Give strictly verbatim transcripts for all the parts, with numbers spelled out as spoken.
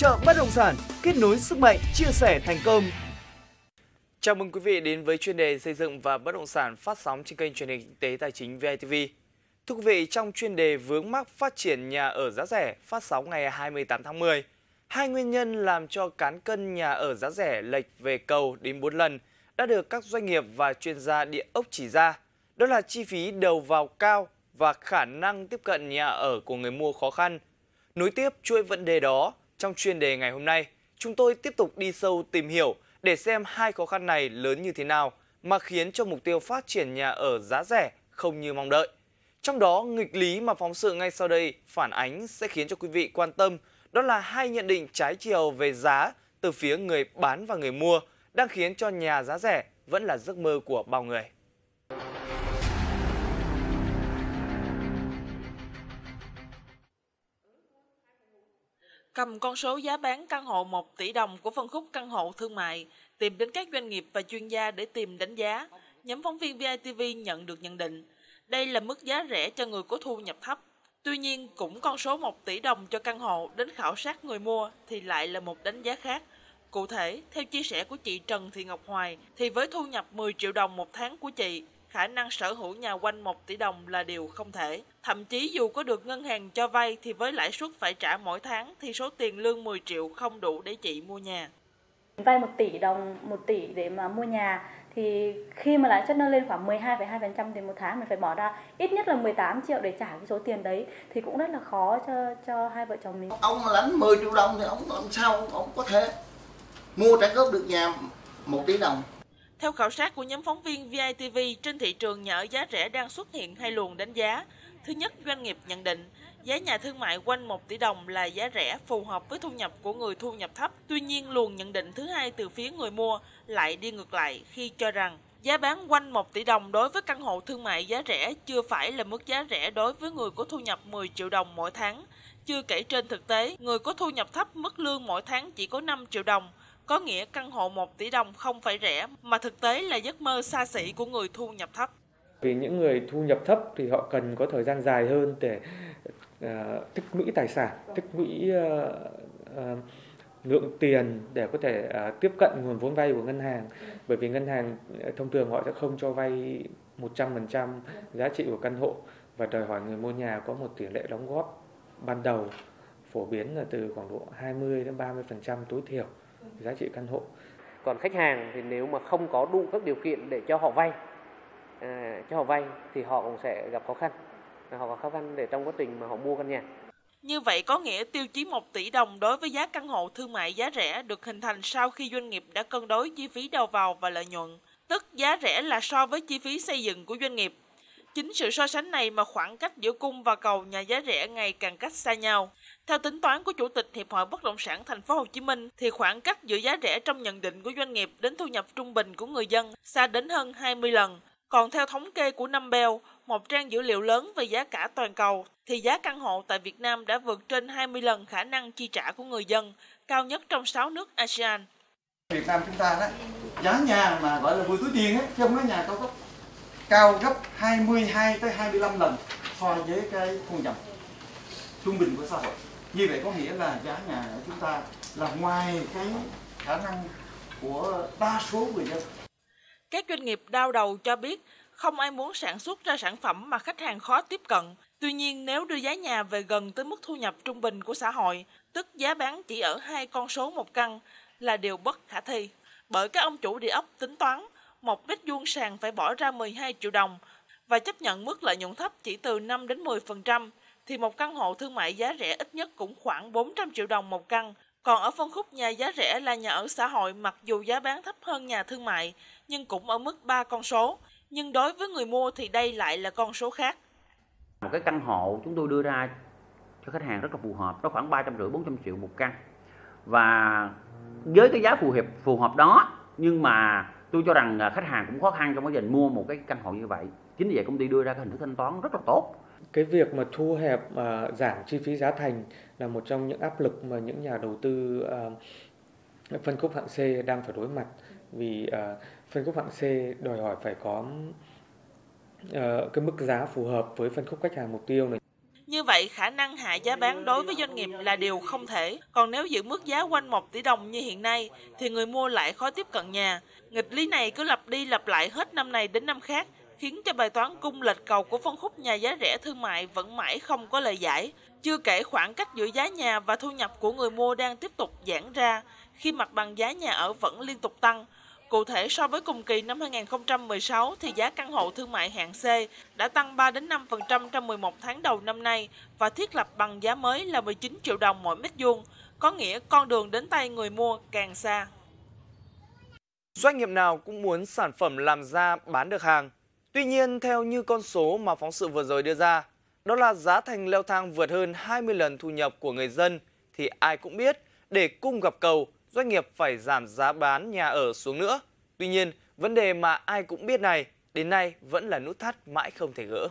chợ bất động sản, kết nối sức mạnh, chia sẻ thành công. Chào mừng quý vị đến với chuyên đề xây dựng và bất động sản phát sóng trên kênh truyền hình Kinh tế Tài chính vê i tê vê. Thưa quý vị, trong chuyên đề vướng mắc phát triển nhà ở giá rẻ phát sóng ngày hai mươi tám tháng mười, hai nguyên nhân làm cho cán cân nhà ở giá rẻ lệch về cầu đến bốn lần đã được các doanh nghiệp và chuyên gia địa ốc chỉ ra. Đó là chi phí đầu vào cao và khả năng tiếp cận nhà ở của người mua khó khăn. Nối tiếp chuỗi vấn đề đó, trong chuyên đề ngày hôm nay, chúng tôi tiếp tục đi sâu tìm hiểu để xem hai khó khăn này lớn như thế nào mà khiến cho mục tiêu phát triển nhà ở giá rẻ không như mong đợi. Trong đó, nghịch lý mà phóng sự ngay sau đây phản ánh sẽ khiến cho quý vị quan tâm, đó là hai nhận định trái chiều về giá từ phía người bán và người mua đang khiến cho nhà giá rẻ vẫn là giấc mơ của bao người. Cầm con số giá bán căn hộ một tỷ đồng của phân khúc căn hộ thương mại, tìm đến các doanh nghiệp và chuyên gia để tìm đánh giá, nhóm phóng viên vê i tê vê nhận được nhận định. Đây là mức giá rẻ cho người có thu nhập thấp. Tuy nhiên, cũng con số một tỷ đồng cho căn hộ đến khảo sát người mua thì lại là một đánh giá khác. Cụ thể, theo chia sẻ của chị Trần Thị Ngọc Hoài, thì với thu nhập mười triệu đồng một tháng của chị, khả năng sở hữu nhà quanh một tỷ đồng là điều không thể. Thậm chí dù có được ngân hàng cho vay thì với lãi suất phải trả mỗi tháng thì số tiền lương mười triệu không đủ để chị mua nhà. Vay một tỷ đồng, một tỷ để mà mua nhà thì khi mà lãi suất nó lên khoảng mười hai phẩy hai phần trăm thì một tháng mình phải bỏ ra ít nhất là mười tám triệu để trả cái số tiền đấy thì cũng rất là khó cho cho hai vợ chồng mình. Ông lãnh mười triệu đồng thì ông làm sao ông có thể mua trả góp được nhà một tỷ đồng. Theo khảo sát của nhóm phóng viên vê i tê vê, trên thị trường nhà ở giá rẻ đang xuất hiện hai luồng đánh giá. Thứ nhất, doanh nghiệp nhận định giá nhà thương mại quanh một tỷ đồng là giá rẻ phù hợp với thu nhập của người thu nhập thấp. Tuy nhiên, luồng nhận định thứ hai từ phía người mua lại đi ngược lại khi cho rằng giá bán quanh một tỷ đồng đối với căn hộ thương mại giá rẻ chưa phải là mức giá rẻ đối với người có thu nhập mười triệu đồng mỗi tháng. Chưa kể trên thực tế, người có thu nhập thấp mức lương mỗi tháng chỉ có năm triệu đồng. Có nghĩa căn hộ một tỷ đồng không phải rẻ mà thực tế là giấc mơ xa xỉ của người thu nhập thấp. Vì những người thu nhập thấp thì họ cần có thời gian dài hơn để uh, tích lũy tài sản, tích lũy uh, uh, lượng tiền để có thể uh, tiếp cận nguồn vốn vay của ngân hàng. Bởi vì ngân hàng thông thường họ sẽ không cho vay một trăm phần trăm giá trị của căn hộ và đòi hỏi người mua nhà có một tỷ lệ đóng góp ban đầu phổ biến là từ khoảng độ hai mươi đến ba mươi phần trăm tối thiểu giá trị căn hộ. Còn khách hàng thì nếu mà không có đủ các điều kiện để cho họ vay, à, cho họ vay thì họ cũng sẽ gặp khó khăn, họ có khó khăn để trong quá trình mà họ mua căn nhà. Như vậy có nghĩa tiêu chí một tỷ đồng đối với giá căn hộ thương mại giá rẻ được hình thành sau khi doanh nghiệp đã cân đối chi phí đầu vào và lợi nhuận, tức giá rẻ là so với chi phí xây dựng của doanh nghiệp. Chính sự so sánh này mà khoảng cách giữa cung và cầu nhà giá rẻ ngày càng cách xa nhau. Theo tính toán của Chủ tịch Hiệp hội Bất động sản Thành phố Hồ Chí Minh, thì khoảng cách giữa giá rẻ trong nhận định của doanh nghiệp đến thu nhập trung bình của người dân xa đến hơn hai mươi lần. Còn theo thống kê của Numbeo, một trang dữ liệu lớn về giá cả toàn cầu, thì giá căn hộ tại Việt Nam đã vượt trên hai mươi lần khả năng chi trả của người dân, cao nhất trong sáu nước a sê an. Việt Nam chúng ta đó, giá nhà mà gọi là mười túi tiền ấy, chứ không nói nhà cao cấp, cao gấp hai mươi hai tới hai mươi lăm lần so với cái thu nhập trung bình của xã hội. Như vậy có nghĩa là giá nhà ở chúng ta là ngoài cái khả năng của đa số người dân. Các doanh nghiệp đau đầu cho biết không ai muốn sản xuất ra sản phẩm mà khách hàng khó tiếp cận. Tuy nhiên, nếu đưa giá nhà về gần tới mức thu nhập trung bình của xã hội, tức giá bán chỉ ở hai con số một căn là điều bất khả thi. Bởi các ông chủ địa ốc tính toán một mét vuông sàn phải bỏ ra mười hai triệu đồng và chấp nhận mức lợi nhuận thấp chỉ từ năm đến mười phần trăm thì một căn hộ thương mại giá rẻ ít nhất cũng khoảng bốn trăm triệu đồng một căn. Còn ở phân khúc nhà giá rẻ là nhà ở xã hội, mặc dù giá bán thấp hơn nhà thương mại nhưng cũng ở mức ba con số. Nhưng đối với người mua thì đây lại là con số khác. Một cái căn hộ chúng tôi đưa ra cho khách hàng rất là phù hợp, nó khoảng ba trăm rưỡi bốn trăm triệu một căn. Và với cái giá phù hợp phù hợp đó, nhưng mà tôi cho rằng khách hàng cũng khó khăn trong quá trình mua một cái căn hộ như vậy. Chính vì vậy công ty đưa ra cái hình thức thanh toán rất là tốt. Cái việc mà thu hẹp uh, giảm chi phí giá thành là một trong những áp lực mà những nhà đầu tư uh, phân khúc hạng C đang phải đối mặt. Vì uh, phân khúc hạng C đòi hỏi phải có uh, cái mức giá phù hợp với phân khúc khách hàng mục tiêu này. Như vậy vậy, khả năng hạ giá bán đối với doanh nghiệp là điều không thể. Còn nếu giữ mức giá quanh một tỷ đồng như hiện nay, thì người mua lại khó tiếp cận nhà. Nghịch lý này cứ lặp đi lặp lại hết năm này đến năm khác, khiến cho bài toán cung lệch cầu của phân khúc nhà giá rẻ thương mại vẫn mãi không có lời giải. Chưa kể khoảng cách giữa giá nhà và thu nhập của người mua đang tiếp tục giãn ra, khi mặt bằng giá nhà ở vẫn liên tục tăng. Cụ thể, so với cùng kỳ năm hai nghìn không trăm mười sáu thì giá căn hộ thương mại hạng C đã tăng ba đến năm phần trăm trong mười một tháng đầu năm nay và thiết lập bằng giá mới là mười chín triệu đồng mỗi mét vuông, có nghĩa con đường đến tay người mua càng xa. Doanh nghiệp nào cũng muốn sản phẩm làm ra bán được hàng. Tuy nhiên, theo như con số mà phóng sự vừa rồi đưa ra, đó là giá thành leo thang vượt hơn hai mươi lần thu nhập của người dân thì ai cũng biết, để cung gặp cầu, doanh nghiệp phải giảm giá bán nhà ở xuống nữa. Tuy nhiên, vấn đề mà ai cũng biết này, đến nay vẫn là nút thắt mãi không thể gỡ.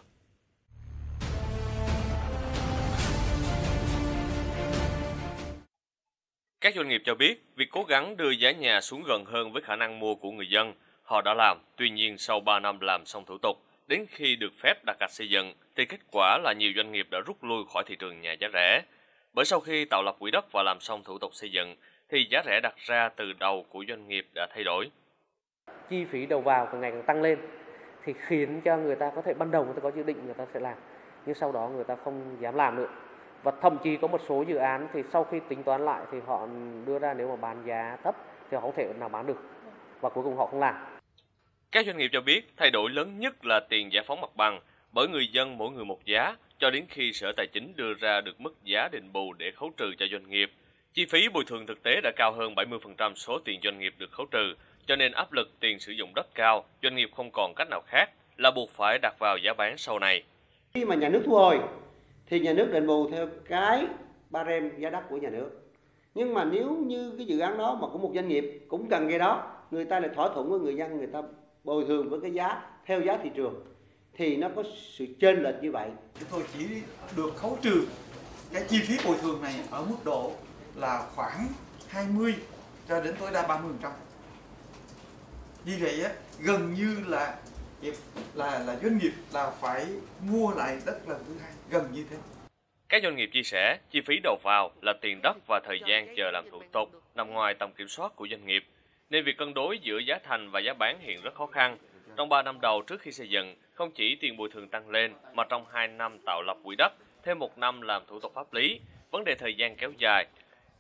Các doanh nghiệp cho biết, việc cố gắng đưa giá nhà xuống gần hơn với khả năng mua của người dân, họ đã làm. Tuy nhiên, sau ba năm làm xong thủ tục, đến khi được phép đặt gạch xây dựng, thì kết quả là nhiều doanh nghiệp đã rút lui khỏi thị trường nhà giá rẻ. Bởi sau khi tạo lập quỹ đất và làm xong thủ tục xây dựng, thì giá rẻ đặt ra từ đầu của doanh nghiệp đã thay đổi. Chi phí đầu vào càng ngày càng tăng lên thì khiến cho người ta có thể ban đầu người ta có dự định người ta sẽ làm, nhưng sau đó người ta không dám làm nữa. Và thậm chí có một số dự án thì sau khi tính toán lại thì họ đưa ra nếu mà bán giá thấp thì họ không thể nào bán được và cuối cùng họ không làm. Các doanh nghiệp cho biết thay đổi lớn nhất là tiền giải phóng mặt bằng, bởi người dân mỗi người một giá cho đến khi Sở Tài chính đưa ra được mức giá đền bù để khấu trừ cho doanh nghiệp. Chi phí bồi thường thực tế đã cao hơn bảy mươi phần trăm số tiền doanh nghiệp được khấu trừ, cho nên áp lực tiền sử dụng đất cao, doanh nghiệp không còn cách nào khác là buộc phải đặt vào giá bán sau này. Khi mà nhà nước thu hồi thì nhà nước đền bù theo cái barem giá đất của nhà nước. Nhưng mà nếu như cái dự án đó mà của một doanh nghiệp cũng cần cái đó, người ta lại thỏa thuận với người dân, người ta bồi thường với cái giá theo giá thị trường thì nó có sự chênh lệch như vậy. Chúng tôi chỉ được khấu trừ cái chi phí bồi thường này ở mức độ là khoảng hai mươi cho đến tối đa ba mươi phần trăm. Như vậy á, gần như là là là doanh nghiệp là phải mua lại đất lần thứ hai, gần như thế. Các doanh nghiệp chia sẻ chi phí đầu vào là tiền đất và thời gian chờ làm thủ tục nằm ngoài tầm kiểm soát của doanh nghiệp, nên việc cân đối giữa giá thành và giá bán hiện rất khó khăn. Trong ba năm đầu trước khi xây dựng, không chỉ tiền bồi thường tăng lên mà trong hai năm tạo lập quỹ đất, thêm một năm làm thủ tục pháp lý, vấn đề thời gian kéo dài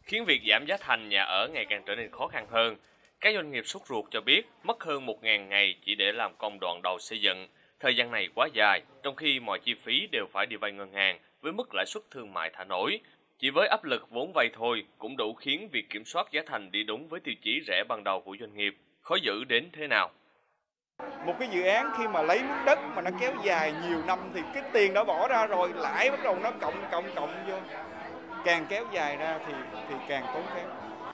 khiến việc giảm giá thành nhà ở ngày càng trở nên khó khăn hơn. Các doanh nghiệp sốt ruột cho biết mất hơn một nghìn ngày chỉ để làm công đoạn đầu xây dựng. Thời gian này quá dài, trong khi mọi chi phí đều phải đi vay ngân hàng với mức lãi suất thương mại thả nổi. Chỉ với áp lực vốn vay thôi cũng đủ khiến việc kiểm soát giá thành đi đúng với tiêu chí rẻ ban đầu của doanh nghiệp khó giữ đến thế nào. Một cái dự án khi mà lấy miếng đất mà nó kéo dài nhiều năm thì cái tiền đã bỏ ra rồi, lãi bắt đầu nó cộng cộng cộng vô. Càng kéo dài ra thì thì càng tốn kém.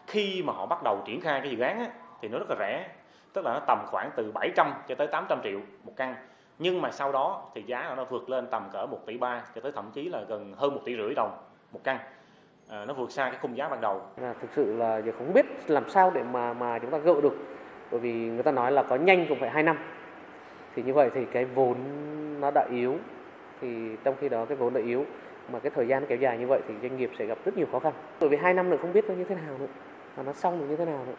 Khi mà họ bắt đầu triển khai cái dự án á, thì nó rất là rẻ, tức là nó tầm khoảng từ bảy trăm cho tới tám trăm triệu một căn. Nhưng mà sau đó thì giá nó vượt lên tầm cỡ một tỷ ba cho tới thậm chí là gần hơn một tỷ rưỡi đồng một căn. À, nó vượt xa cái khung giá ban đầu. À, thực sự là giờ không biết làm sao để mà mà chúng ta gỡ được, bởi vì người ta nói là có nhanh cũng phải hai năm. Thì như vậy thì cái vốn nó đã yếu, thì trong khi đó cái vốn đã yếu mà cái thời gian kéo dài như vậy thì doanh nghiệp sẽ gặp rất nhiều khó khăn. Bởi vì hai năm nữa không biết nó như thế nào nữa, mà nó xong được như thế nào nữa.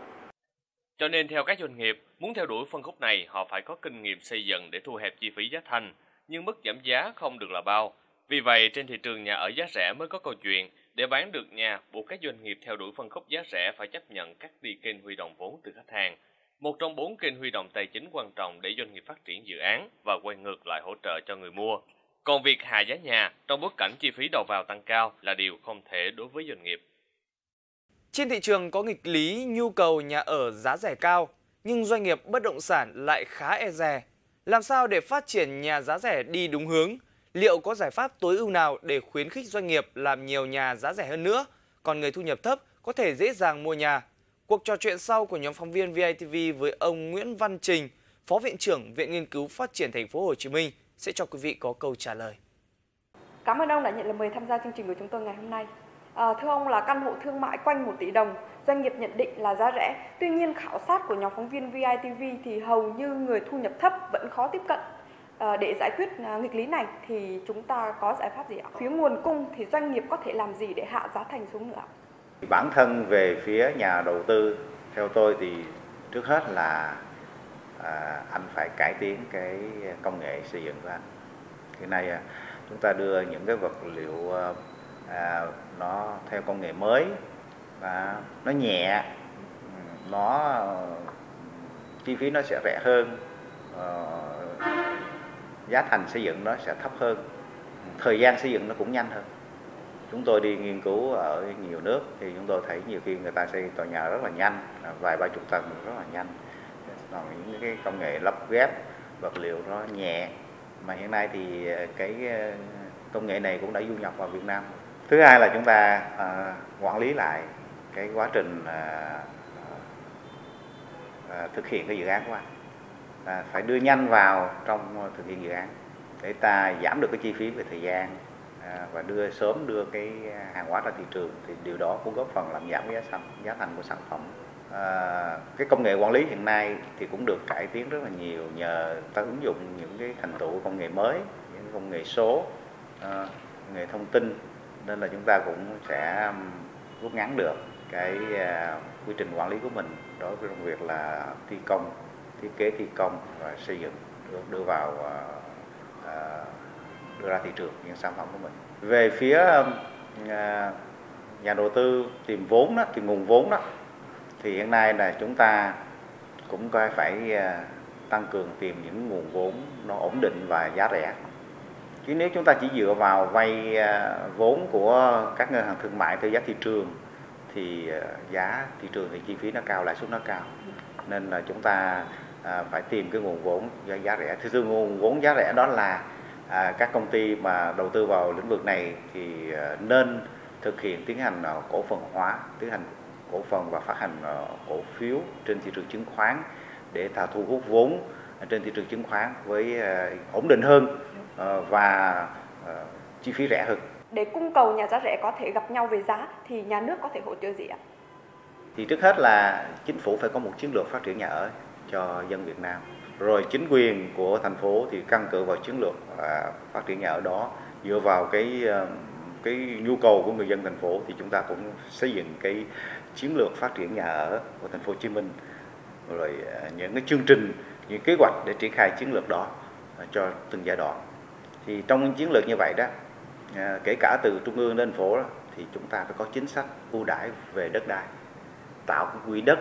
Cho nên theo các doanh nghiệp, muốn theo đuổi phân khúc này họ phải có kinh nghiệm xây dựng để thu hẹp chi phí giá thành, nhưng mức giảm giá không được là bao. Vì vậy trên thị trường nhà ở giá rẻ mới có câu chuyện, để bán được nhà buộc các doanh nghiệp theo đuổi phân khúc giá rẻ phải chấp nhận cắt đi kênh huy động vốn từ khách hàng, một trong bốn kênh huy động tài chính quan trọng để doanh nghiệp phát triển dự án và quay ngược lại hỗ trợ cho người mua. Còn việc hạ giá nhà trong bối cảnh chi phí đầu vào tăng cao là điều không thể đối với doanh nghiệp. Trên thị trường có nghịch lý nhu cầu nhà ở giá rẻ cao, nhưng doanh nghiệp bất động sản lại khá e dè. Làm sao để phát triển nhà giá rẻ đi đúng hướng? Liệu có giải pháp tối ưu nào để khuyến khích doanh nghiệp làm nhiều nhà giá rẻ hơn nữa, còn người thu nhập thấp có thể dễ dàng mua nhà? Cuộc trò chuyện sau của nhóm phóng viên vê i tê vê với ông Nguyễn Văn Trình, Phó Viện trưởng Viện Nghiên cứu Phát triển Thành phố Hồ Chí Minh, sẽ cho quý vị có câu trả lời. Cảm ơn ông đã nhận lời mời tham gia chương trình của chúng tôi ngày hôm nay. À, thưa ông, là căn hộ thương mại quanh một tỷ đồng, doanh nghiệp nhận định là giá rẻ. Tuy nhiên, khảo sát của nhóm phóng viên vê i tê vê thì hầu như người thu nhập thấp vẫn khó tiếp cận. À, để giải quyết nghịch lý này thì chúng ta có giải pháp gì ạ? Phía nguồn cung thì doanh nghiệp có thể làm gì để hạ giá thành xuống nữa? Bản thân về phía nhà đầu tư, theo tôi thì trước hết là à, anh phải cải tiến cái công nghệ xây dựng của anh. Hiện nay à, chúng ta đưa những cái vật liệu à, nó theo công nghệ mới, và nó nhẹ, nó chi phí nó sẽ rẻ hơn, à, giá thành xây dựng nó sẽ thấp hơn, thời gian xây dựng nó cũng nhanh hơn. Chúng tôi đi nghiên cứu ở nhiều nước thì chúng tôi thấy nhiều khi người ta xây tòa nhà rất là nhanh, vài ba chục tầng rất là nhanh. Còn những cái công nghệ lắp ghép vật liệu nó nhẹ, mà hiện nay thì cái công nghệ này cũng đã du nhập vào Việt Nam. Thứ hai là chúng ta à, quản lý lại cái quá trình à, à, thực hiện cái dự án của anh. À, phải đưa nhanh vào trong thực hiện dự án để ta giảm được cái chi phí về thời gian à, và đưa sớm đưa cái hàng hóa ra thị trường, thì điều đó cũng góp phần làm giảm giá thành giá thành của sản phẩm. À, cái công nghệ quản lý hiện nay thì cũng được cải tiến rất là nhiều nhờ ta ứng dụng những cái thành tựu công nghệ mới, những công nghệ số, à, công nghệ thông tin, nên là chúng ta cũng sẽ rút ngắn được cái à, quy trình quản lý của mình đối với việc là thi công, thiết kế thi công và xây dựng đưa, đưa vào đưa ra thị trường những sản phẩm của mình. Về phía nhà đầu tư tìm vốn đó, tìm nguồn vốn đó, thì hiện nay là chúng ta cũng phải tăng cường tìm những nguồn vốn nó ổn định và giá rẻ. Chứ nếu chúng ta chỉ dựa vào vay vốn của các ngân hàng thương mại theo giá thị trường thì giá thị trường thì chi phí nó cao, lãi suất nó cao. Nên là chúng ta à, phải tìm cái nguồn vốn giá, giá rẻ. Thứ tư, nguồn vốn giá rẻ đó là à, các công ty mà đầu tư vào lĩnh vực này thì à, nên thực hiện tiến hành à, cổ phần hóa, tiến hành cổ phần và phát hành à, cổ phiếu trên thị trường chứng khoán để tạo thu hút vốn trên thị trường chứng khoán với à, ổn định hơn à, và à, chi phí rẻ hơn. Để cung cầu nhà giá rẻ có thể gặp nhau về giá thì nhà nước có thể hỗ trợ gì ạ? Thì trước hết là chính phủ phải có một chiến lược phát triển nhà ở cho dân Việt Nam. Rồi chính quyền của thành phố thì căn cứ vào chiến lược phát triển nhà ở đó, dựa vào cái cái nhu cầu của người dân thành phố thì chúng ta cũng xây dựng cái chiến lược phát triển nhà ở của thành phố Hồ Chí Minh. Rồi những cái chương trình, những kế hoạch để triển khai chiến lược đó cho từng giai đoạn. Thì trong chiến lược như vậy đó, kể cả từ trung ương đến thành phố đó, thì chúng ta phải có chính sách ưu đãi về đất đai, tạo quỹ đất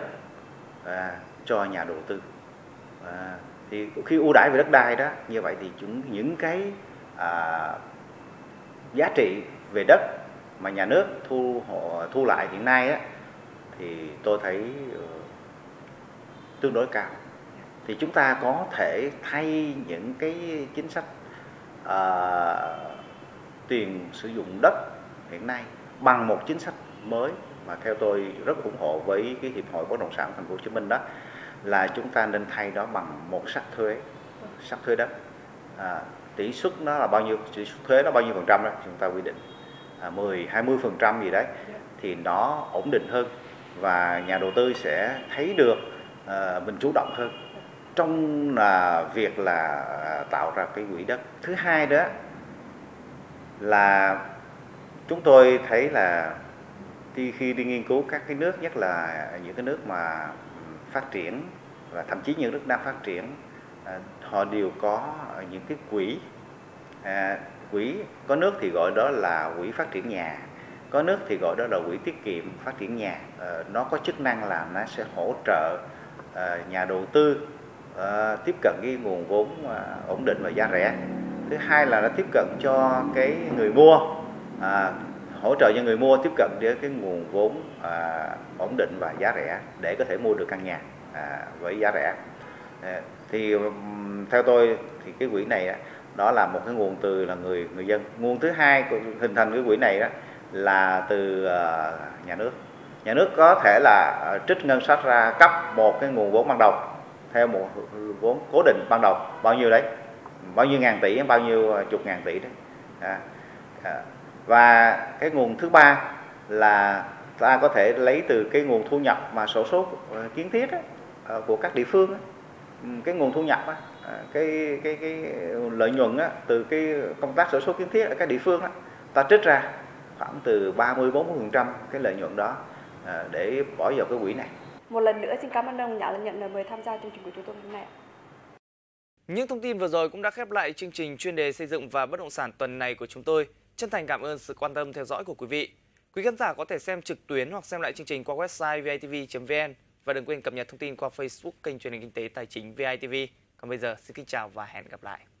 à, cho nhà đầu tư. À, thì khi ưu đãi về đất đai đó như vậy thì chúng những cái à, giá trị về đất mà nhà nước thu họ, thu lại hiện nay á, thì tôi thấy ừ, tương đối cao. Thì chúng ta có thể thay những cái chính sách à, tiền sử dụng đất hiện nay bằng một chính sách mới mà theo tôi rất ủng hộ với cái Hiệp hội Bất động sản Thành phố Hồ Chí Minh, đó là chúng ta nên thay đó bằng một sắc thuế, sắc thuế đất. À, tỷ suất nó là bao nhiêu, tỷ suất thuế nó bao nhiêu phần trăm đó chúng ta quy định à, mười, hai mươi phần trăm gì đấy, thì nó ổn định hơn và nhà đầu tư sẽ thấy được à, mình chủ động hơn trong là việc là tạo ra cái quỹ đất. Thứ hai đó là chúng tôi thấy là thì khi đi nghiên cứu các cái nước, nhất là những cái nước mà phát triển và thậm chí những nước đang phát triển, họ đều có những cái quỹ, à, quỹ có nước thì gọi đó là quỹ phát triển nhà, có nước thì gọi đó là quỹ tiết kiệm phát triển nhà. À, nó có chức năng là nó sẽ hỗ trợ à, nhà đầu tư à, tiếp cận cái nguồn vốn à, ổn định và giá rẻ. Thứ hai là nó tiếp cận cho cái người mua, à, hỗ trợ cho người mua tiếp cận đến cái nguồn vốn à, ổn định và giá rẻ để có thể mua được căn nhà à, với giá rẻ. À, thì theo tôi thì cái quỹ này đó, đó là một cái nguồn từ là người người dân. Nguồn thứ hai của hình thành cái quỹ này đó là từ à, nhà nước. Nhà nước có thể là trích ngân sách ra cấp một cái nguồn vốn ban đầu theo một vốn cố định ban đầu bao nhiêu đấy, bao nhiêu ngàn tỷ, bao nhiêu chục ngàn tỷ đấy. À, à. Và cái nguồn thứ ba là ta có thể lấy từ cái nguồn thu nhập mà sổ số kiến thiết ấy, của các địa phương ấy. Cái nguồn thu nhập ấy, cái cái cái lợi nhuận á, từ cái công tác sổ số kiến thiết ở các địa phương á, ta trích ra khoảng từ ba mươi đến bốn mươi phần trăm cái lợi nhuận đó à, để bỏ vào cái quỹ này. Một lần nữa xin cảm ơn ông đã nhận lời mời tham gia chương trình của chúng tôi hôm nay. Những thông tin vừa rồi cũng đã khép lại chương trình chuyên đề xây dựng và bất động sản tuần này của chúng tôi. Chân thành cảm ơn sự quan tâm theo dõi của quý vị. Quý khán giả có thể xem trực tuyến hoặc xem lại chương trình qua website v i t v chấm v n và đừng quên cập nhật thông tin qua Facebook kênh truyền hình kinh tế tài chính vê i tê vê. Còn bây giờ xin kính chào và hẹn gặp lại.